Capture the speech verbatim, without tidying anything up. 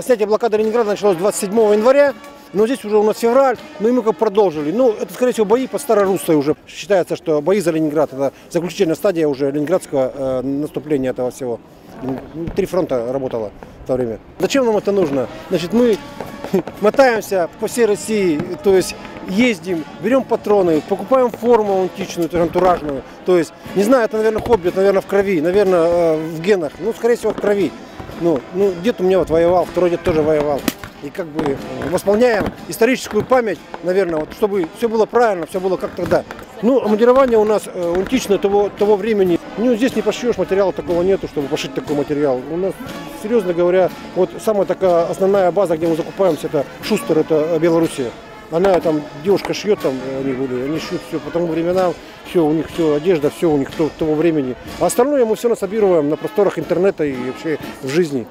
Снятие блокады Ленинграда началось двадцать седьмого января, но здесь уже у нас февраль, но и мы как продолжили. Ну, это, скорее всего, бои по Старой Руссе уже. Считается, что бои за Ленинград – это заключительная стадия уже ленинградского э, наступления этого всего. Три фронта работало в то время. Зачем нам это нужно? Значит, мы мотаемся по всей России, то есть ездим, берем патроны, покупаем форму аутичную, антуражную. То есть, не знаю, это, наверное, хобби, это, наверное, в крови, наверное, в генах, ну, скорее всего, в крови. Ну, ну, дед у меня вот воевал, второй дед тоже воевал. И как бы восполняем историческую память, наверное, вот, чтобы все было правильно, все было как тогда. Ну, обмундирование у нас э, унтичное того, того времени. Ну, здесь не пошьешь, материала такого нету, чтобы пошить такой материал. У нас, серьезно говоря, вот самая такая основная база, где мы закупаемся, это Шустер, это Белоруссия. Она там, девушка шьет, там они были, они шьют все по тому временам, все, у них все, одежда, все у них того, того времени. А остальное мы все насобируем на просторах интернета и вообще в жизни.